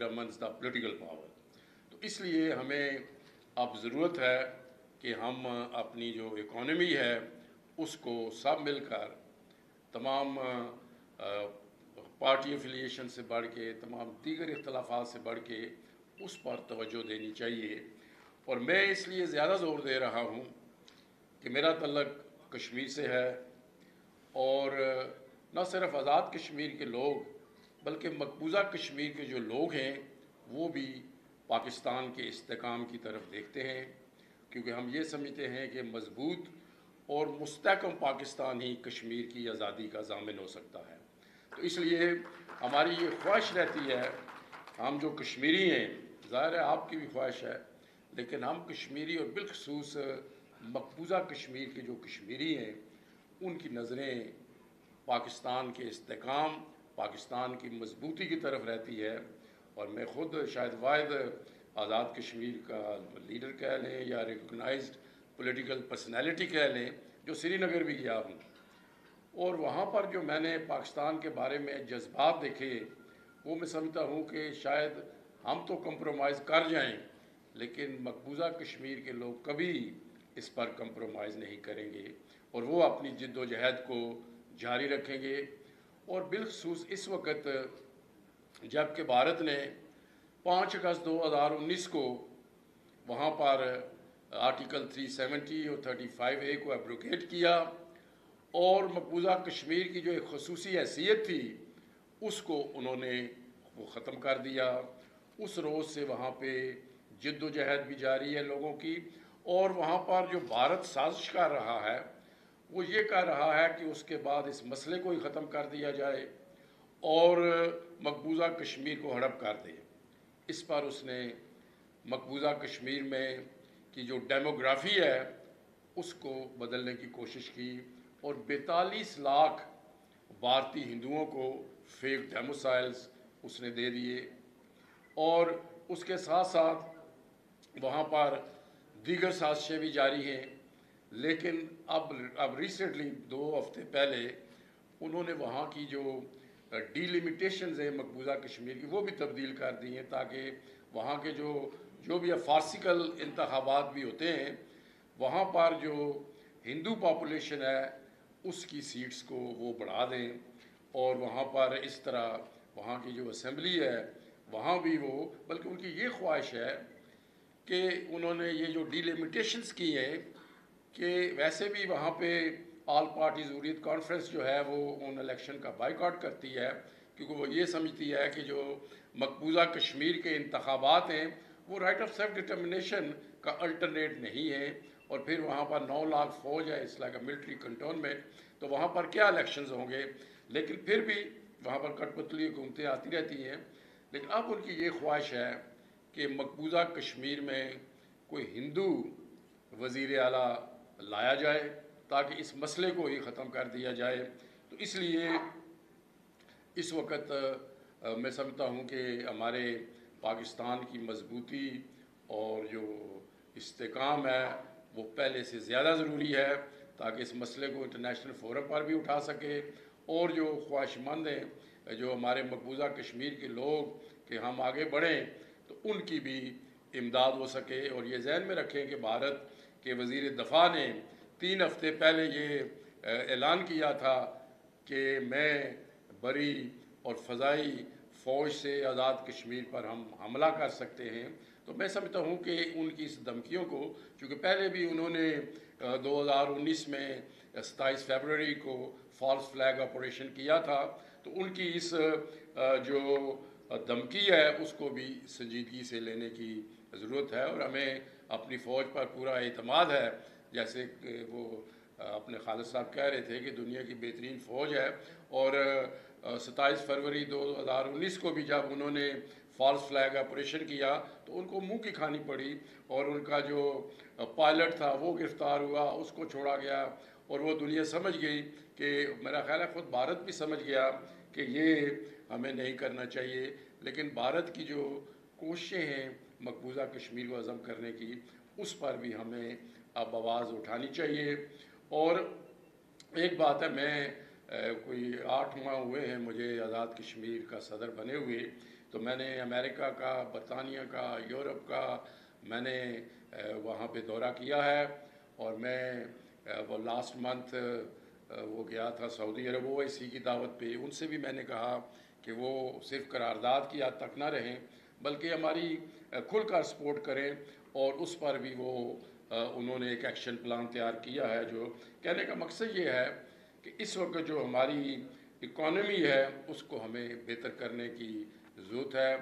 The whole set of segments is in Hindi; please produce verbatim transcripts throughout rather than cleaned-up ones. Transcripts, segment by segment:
Governments the political power. तो इसलिए हमें अब ज़रूरत है कि हम अपनी जो इकोनॉमी है उसको सब मिलकर तमाम पार्टी एफिलिएशन से बढ़ के, तमाम दीगर इख्तलाफात से बढ़ के उस पर तवज्जो देनी चाहिए। और मैं इसलिए ज़्यादा ज़ोर दे रहा हूँ कि मेरा तल्लक कश्मीर से है और न सिर्फ आज़ाद कश्मीर के लोग बल्कि मकबूजा कश्मीर के जो लोग हैं वो भी पाकिस्तान के इस्तेकाम की तरफ देखते हैं, क्योंकि हम ये समझते हैं कि मजबूत और मुस्तकम पाकिस्तान ही कश्मीर की आज़ादी का ज़ामिन हो सकता है। तो इसलिए हमारी ये ख्वाहिश रहती है, हम जो कश्मीरी हैं, ज़ाहिर है आपकी भी ख्वाहिश है, लेकिन हम कश्मीरी और बिलखसूस मकबूजा कश्मीर के जो कश्मीरी हैं उनकी नज़रें पाकिस्तान के इस्तेकाम, पाकिस्तान की मजबूती की तरफ रहती है। और मैं ख़ुद शायद वाहिद आज़ाद कश्मीर का लीडर कह लें या रिकगनाइज पॉलिटिकल पर्सनैलिटी कह लें, जो श्रीनगर भी गया हूँ और वहाँ पर जो मैंने पाकिस्तान के बारे में जज्बात देखे वो मैं समझता हूँ कि शायद हम तो कंप्रोमाइज़ कर जाएं लेकिन मकबूजा कश्मीर के लोग कभी इस पर कंप्रोमाइज़ नहीं करेंगे और वो अपनी जिद्दोजहद को जारी रखेंगे। और बिलखसूस इस वक्त जबकि भारत ने पाँच अगस्त दो हज़ार उन्नीस को वहाँ पर आर्टिकल तीन सौ सत्तर और पैंतीस ए को एब्रोगेट किया और मकबूजा कश्मीर की जो एक खसूसी हैसियत थी उसको उन्होंने वो ख़त्म कर दिया। उस रोज़ से वहाँ पे जिद्दोजहद भी जारी है लोगों की। और वहाँ पर जो भारत साजिश कर रहा है वो ये कह रहा है कि उसके बाद इस मसले को ही ख़त्म कर दिया जाए और मकबूजा कश्मीर को हड़प कर दे। इस पर उसने मकबूजा कश्मीर में की जो डेमोग्राफी है उसको बदलने की कोशिश की और बैतालीस लाख भारतीय हिंदुओं को फेक डोमिसाइल्स उसने दे दिए। और उसके साथ साथ वहाँ पर दीगर साजिशें भी जारी हैं, लेकिन अब अब रिसेंटली दो हफ्ते पहले उन्होंने वहाँ की जो डीलिमिटेशंस हैं मकबूजा कश्मीर की वो भी तब्दील कर दी हैं ताकि वहाँ के जो जो भी फार्सिकल इंतखाबात भी होते हैं वहाँ पर जो हिंदू पॉपुलेशन है उसकी सीट्स को वो बढ़ा दें और वहाँ पर इस तरह वहाँ की जो असम्बली है वहाँ भी वो, बल्कि उनकी ये ख्वाहिश है कि उन्होंने ये जो डिलिमिटेशंस की हैं कि वैसे भी वहाँ पे ऑल पार्टीज हर्स्ट कॉन्फ्रेंस जो है वो उन इलेक्शन का बाइकआउट करती है, क्योंकि वो ये समझती है कि जो मकबूजा कश्मीर के इंतखाबात हैं वो राइट ऑफ सेल्फ डिटर्मिनेशन का अल्टरनेट नहीं है। और फिर वहाँ पर नौ लाख फौज है, इसलिए का मिलिट्री कंटोनमेंट, तो वहाँ पर क्या इलेक्शंस होंगे। लेकिन फिर भी वहाँ पर कठपुतली हुकूमतें आती रहती हैं। लेकिन अब उनकी ये ख्वाहिश है कि मकबूजा कश्मीर में कोई हिंदू वज़ीर आला लाया जाए ताकि इस मसले को ही ख़त्म कर दिया जाए। तो इसलिए इस वक्त मैं समझता हूँ कि हमारे पाकिस्तान की मजबूती और जो इस्तेकाम है वो पहले से ज़्यादा ज़रूरी है ताकि इस मसले को इंटरनेशनल फोरम पर भी उठा सके। और जो ख्वाहिशमंद हैं, जो हमारे मकबूजा कश्मीर के लोग कि हम आगे बढ़ें, तो उनकी भी इमदाद हो सके। और ये जहन में रखें कि भारत के वज़ीर दफ़ा ने तीन हफ्ते पहले ये ऐलान किया था कि मैं बरी और फ़ज़ाई फ़ौज से आज़ाद कश्मीर पर हम हमला कर सकते हैं। तो मैं समझता हूँ कि उनकी इस धमकियों को, क्योंकि पहले भी उन्होंने दो हज़ार उन्नीस में सत्ताईस फरवरी को फॉल्स फ्लैग ऑपरेशन किया था, तो उनकी इस जो धमकी है उसको भी संजीदगी से लेने की ज़रूरत है। और हमें अपनी फ़ौज पर पूरा एतमाद है, जैसे वो अपने खालिद साहब कह रहे थे कि दुनिया की बेहतरीन फ़ौज है। और सत्ताईस फरवरी दो हज़ार उन्नीस को भी जब उन्होंने फॉल्स फ्लैग ऑपरेशन किया तो उनको मुंह की खानी पड़ी और उनका जो पायलट था वो गिरफ़्तार हुआ, उसको छोड़ा गया। और वो दुनिया समझ गई कि, मेरा ख़्याल है ख़ुद भारत भी समझ गया कि ये हमें नहीं करना चाहिए। लेकिन भारत की जो कोशिशें हैं मकबूजा कश्मीर को अज़म करने की, उस पर भी हमें अब आवाज़ उठानी चाहिए। और एक बात है, मैं कोई आठ माह हुए हैं मुझे आज़ाद कश्मीर का सदर बने हुए, तो मैंने अमेरिका का, बरतानिया का, यूरोप का मैंने वहाँ पे दौरा किया है। और मैं वो लास्ट मंथ वो गया था सऊदी अरब, वो इसी की दावत पे, उनसे भी मैंने कहा कि वो सिर्फ करारदाद की हद तक ना रहें बल्कि हमारी खुलकर सपोर्ट करें, और उस पर भी वो उन्होंने एक एक्शन प्लान तैयार किया है। जो कहने का मकसद ये है कि इस वक्त जो हमारी इकॉनमी है उसको हमें बेहतर करने की ज़रूरत है,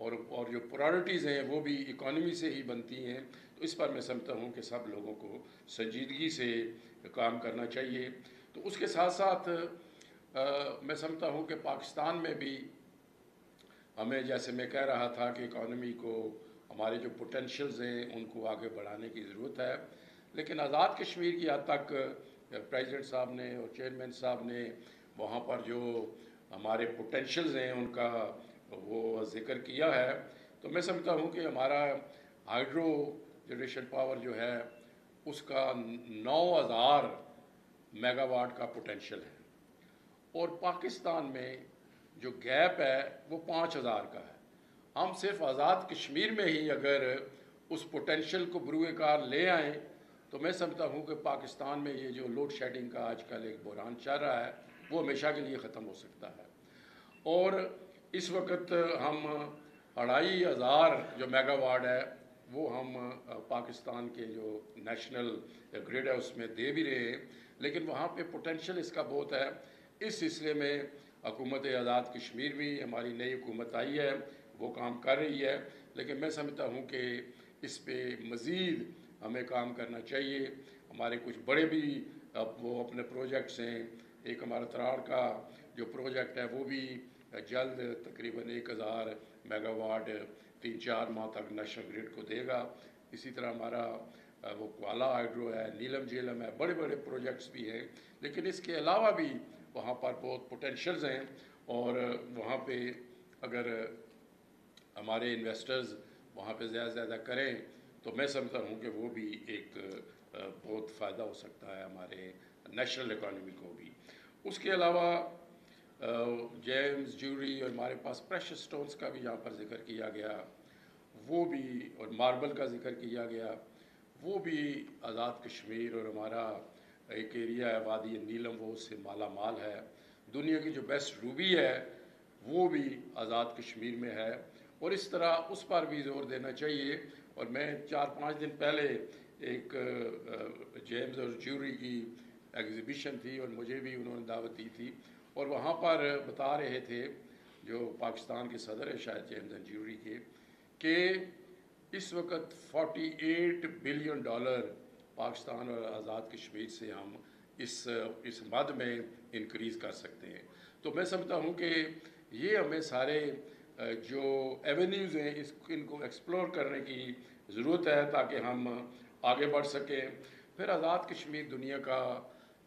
और और जो प्रायोरिटीज़ हैं वो भी इकॉनमी से ही बनती हैं। तो इस पर मैं समझता हूँ कि सब लोगों को संजीदगी से काम करना चाहिए। तो उसके साथ साथ आ, मैं समझता हूँ कि पाकिस्तान में भी हमें, जैसे मैं कह रहा था कि इकॉनमी को, हमारे जो पोटेंशल्स हैं उनको आगे बढ़ाने की ज़रूरत है। लेकिन आज़ाद कश्मीर की हद तक प्रेसिडेंट साहब ने और चेयरमैन साहब ने वहाँ पर जो हमारे पोटेंशल्स हैं उनका वो जिक्र किया है। तो मैं समझता हूँ कि हमारा हाइड्रो जनरेशन पावर जो है उसका नौ हज़ार मेगावाट का पोटेंशल है, और पाकिस्तान में जो गैप है वो पाँच हज़ार का है। हम सिर्फ आज़ाद कश्मीर में ही अगर उस पोटेंशियल को बरूए कार ले आएँ तो मैं समझता हूँ कि पाकिस्तान में ये जो लोड शेडिंग का आजकल एक बहरान चल रहा है वो हमेशा के लिए ख़त्म हो सकता है। और इस वक्त हम अढ़ाई हज़ार जो मेगावाट है वो हम पाकिस्तान के जो नेशनल ग्रिड है उसमें दे भी रहे हैं, लेकिन वहाँ पे पोटेंशियल इसका बहुत है। इस सिलसिले में हुकूमत आज़ाद कश्मीर भी, हमारी नई हुकूमत आई है वो काम कर रही है, लेकिन मैं समझता हूँ कि इस पे मज़ीद हमें काम करना चाहिए। हमारे कुछ बड़े भी वो अपने प्रोजेक्ट्स हैं, एक हमारा तराड़ का जो प्रोजेक्ट है वो भी जल्द तकरीबन एक हज़ार मेगावाट तीन चार माह तक नेशनल ग्रिड को देगा। इसी तरह हमारा वो क्वाला हाइड्रो है, नीलम झेलम है, बड़े बड़े प्रोजेक्ट्स भी हैं। लेकिन इसके अलावा भी वहाँ पर बहुत पोटेंशल्स हैं, और वहाँ पे अगर हमारे इन्वेस्टर्स वहाँ पे ज़्यादा से ज़्यादा करें तो मैं समझता हूँ कि वो भी एक बहुत फ़ायदा हो सकता है हमारे नेशनल इकॉनमी को भी। उसके अलावा जेम्स ज्यूरी और हमारे पास प्रेशस स्टोन्स का भी यहाँ पर जिक्र किया गया, वो भी, और मार्बल का जिक्र किया गया, वो भी आज़ाद कश्मीर और हमारा एक एरिया है वादी नीलम वो उससे माला माल है। दुनिया की जो बेस्ट रूबी है वो भी आज़ाद कश्मीर में है, और इस तरह उस पर भी जोर देना चाहिए। और मैं चार पाँच दिन पहले एक जेम्स और ज्यूरी की एग्ज़िबिशन थी और मुझे भी उन्होंने दावत दी थी, और वहाँ पर बता रहे थे जो पाकिस्तान के सदर है शायद जेम्स एंड ज्यूरी के, कि इस वक्त अड़तालीस बिलियन डॉलर पाकिस्तान और आज़ाद कश्मीर से हम इस इस मद में इंक्रीज़ कर सकते हैं। तो मैं समझता हूँ कि ये हमें सारे जो एवेन्यूज़ हैं इस इनको एक्सप्लोर करने की ज़रूरत है ताकि हम आगे बढ़ सकें। फिर आज़ाद कश्मीर दुनिया का,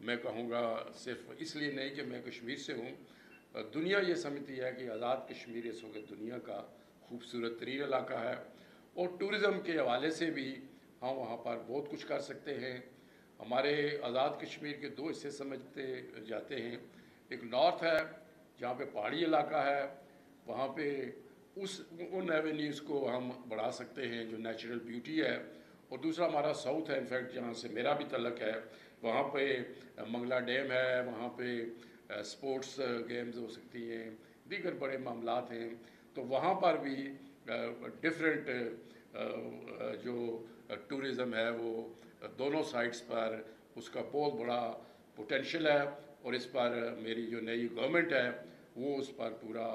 मैं कहूँगा सिर्फ इसलिए नहीं कि मैं कश्मीर से हूँ, दुनिया ये समझती है कि आज़ाद कश्मीर इस वक्त दुनिया का खूबसूरत तरीन इलाका है, और टूरिज़म के हवाले से भी हम वहाँ पर बहुत कुछ कर सकते हैं। हमारे आज़ाद कश्मीर के दो हिस्से समझते जाते हैं, एक नॉर्थ है जहाँ पे पहाड़ी इलाका है, वहाँ पे उस उन एवेन्यूज़ को हम बढ़ा सकते हैं जो नेचुरल ब्यूटी है, और दूसरा हमारा साउथ है, इनफैक्ट जहाँ से मेरा भी तल्लक है, वहाँ पे मंगला डैम है, वहाँ पे स्पोर्ट्स गेम्स हो सकती हैं, दीगर बड़े मामलात हैं। तो वहाँ पर भी डिफरेंट जो टूरिज़म है वो दोनों साइड्स पर उसका बहुत बड़ा पोटेंशियल है, और इस पर मेरी जो नई गवर्नमेंट है वो उस पर पूरा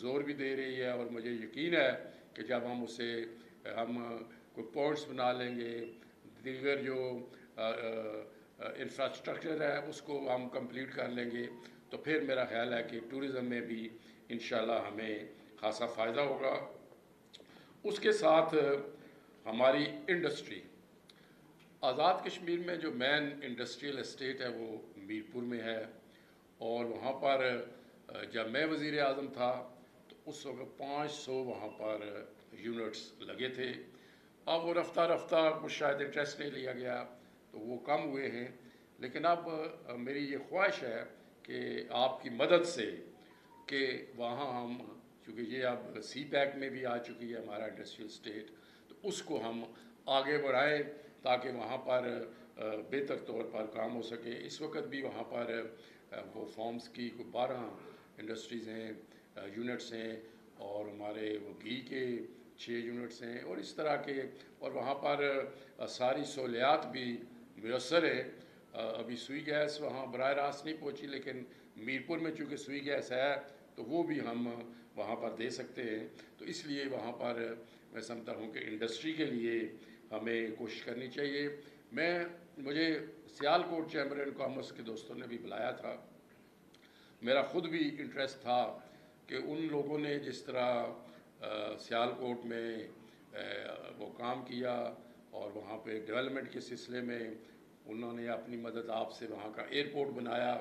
जोर भी दे रही है। और मुझे यकीन है कि जब हम उसे हम कोई पॉइंट्स बना लेंगे, दीगर जो इंफ्रास्ट्रक्चर है उसको हम कंप्लीट कर लेंगे, तो फिर मेरा ख्याल है कि टूरिज़म में भी इंशाल्लाह हमें खासा फ़ायदा होगा। उसके साथ हमारी इंडस्ट्री, आज़ाद कश्मीर में जो मेन इंडस्ट्रियल एस्टेट है वो मीरपुर में है, और वहाँ पर जब मैं वज़ीर आज़म था तो उस वक्त पाँच सौ वहाँ पर यूनिट्स लगे थे। अब वो रफ्ता रफ्ता कुछ शायद इंटरेस्ट नहीं लिया गया तो वो कम हुए हैं, लेकिन अब मेरी ये ख्वाहिश है कि आपकी मदद से कि वहाँ हम क्योंकि ये अब सी पैक में भी आ चुकी है हमारा इंडस्ट्रियल स्टेट, तो उसको हम आगे बढ़ाएं ताकि वहाँ पर बेहतर तौर पर काम हो सके। इस वक्त भी वहाँ पर वो फॉर्म्स की को बारह इंडस्ट्रीज़ हैं, यूनिट्स हैं, और हमारे वो घी के छः यूनिट्स हैं और इस तरह के, और वहाँ पर सारी सहूलियात भी मैसर है। अभी सुई गैस वहाँ बराह रास्त नहीं पहुँची, लेकिन मीरपुर में चूँकि सुई गैस है तो वो भी हम वहाँ पर दे सकते हैं। तो इसलिए वहाँ पर मैं समझता हूँ कि इंडस्ट्री के लिए हमें कोशिश करनी चाहिए। मैं मुझे सियालकोट चैम्बर एंड कॉमर्स के दोस्तों ने भी बुलाया था, मेरा ख़ुद भी इंटरेस्ट था कि उन लोगों ने जिस तरह सियालकोट में वो काम किया और वहाँ पे डेवलपमेंट के सिलसिले में उन्होंने अपनी मदद आपसे वहाँ का एयरपोर्ट बनाया,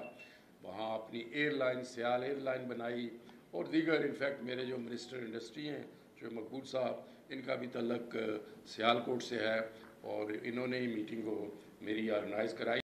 वहाँ अपनी एयरलाइन सियाल एयरलाइन बनाई, और दीगर इनफैक्ट मेरे जो मिनिस्टर इंडस्ट्री हैं जो मकबूल साहब, इनका भी तल्लक सियालकोट से है और इन्होंने ही मीटिंग को मेरी ऑर्गेनाइज़ कराई।